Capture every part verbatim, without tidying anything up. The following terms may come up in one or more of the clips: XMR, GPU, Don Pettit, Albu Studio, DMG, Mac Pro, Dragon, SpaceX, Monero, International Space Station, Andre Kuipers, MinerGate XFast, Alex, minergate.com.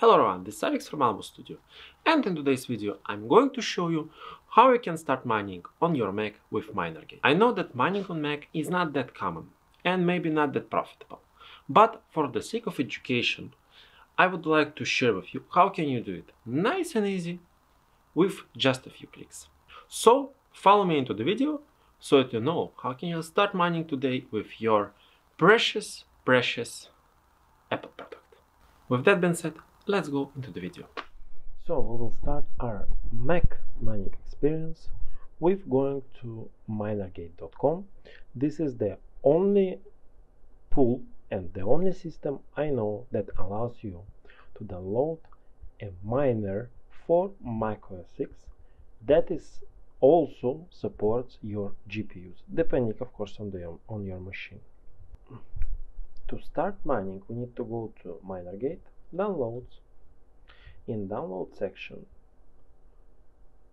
Hello everyone, this is Alex from Albu Studio, and in today's video I'm going to show you how you can start mining on your Mac with MinerGate. I know that mining on Mac is not that common and maybe not that profitable, but for the sake of education I would like to share with you how can you do it nice and easy with just a few clicks. So follow me into the video so that you know how can you start mining today with your precious, precious Apple product. With that being said, let's go into the video. So we will start our Mac mining experience with going to minergate dot com. This is the only tool and the only system I know that allows you to download a miner for mac O S six that is also supports your G P Us, depending of course on the on your machine. To start mining we need to go to MinerGate, downloads. In download section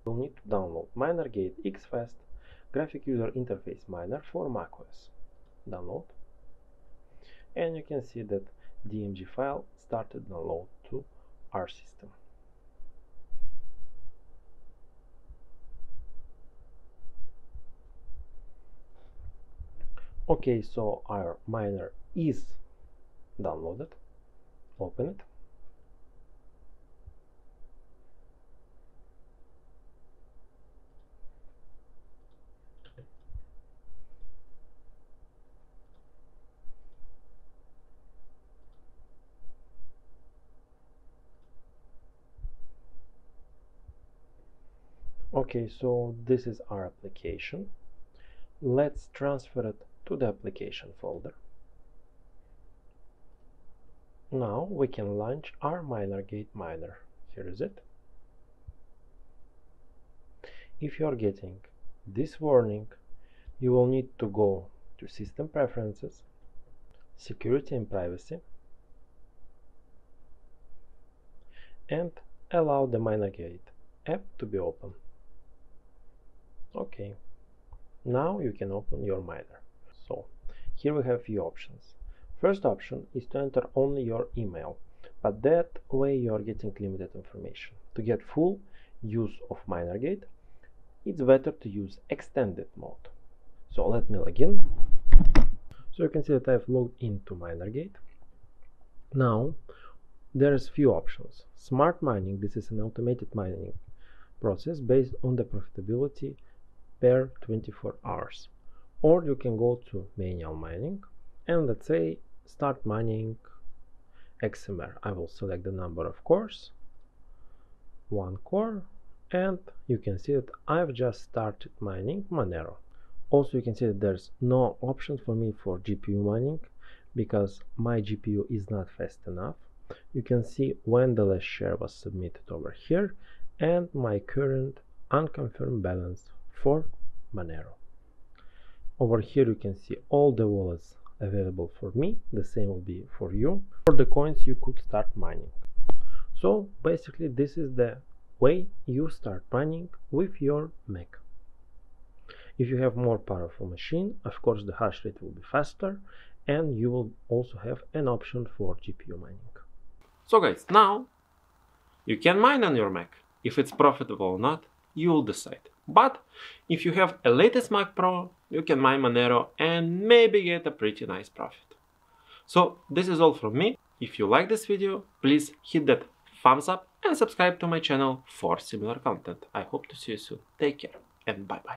you'll need to download MinerGate XFast graphic user interface miner for mac O S. Download, and you can see that D M G file started download to our system. Okay, so our miner is downloaded. Open it. Okay, so this is our application. Let's transfer it to the application folder. Now we can launch our MinerGate miner. Here is it. If you are getting this warning, you will need to go to System Preferences, Security and Privacy, and allow the MinerGate app to be open. Okay, now you can open your miner. So here we have few options. First option is to enter only your email, but that way you are getting limited information. To get full use of MinerGate, it's better to use extended mode. So let me log in. So you can see that I've logged into MinerGate. Now there's few options. Smart mining, this is an automated mining process based on the profitability per twenty-four hours. Or you can go to manual mining and let's say start mining X M R. I will select the number of cores, one core, and you can see that I've just started mining Monero. Also you can see that there's no option for me for G P U mining because my G P U is not fast enough. You can see when the last share was submitted over here and my current unconfirmed balance for Monero. Over here you can see all the wallets available for me, the same will be for you, for the coins you could start mining. So basically this is the way you start mining with your Mac. If you have more powerful machine, of course the hash rate will be faster and you will also have an option for G P U mining. So guys, now you can mine on your Mac. If it's profitable or not, you will decide. But if you have a latest Mac Pro, you can mine Monero and maybe get a pretty nice profit. So this is all from me. If you like this video, please hit that thumbs up and subscribe to my channel for similar content. I hope to see you soon. Take care and bye bye.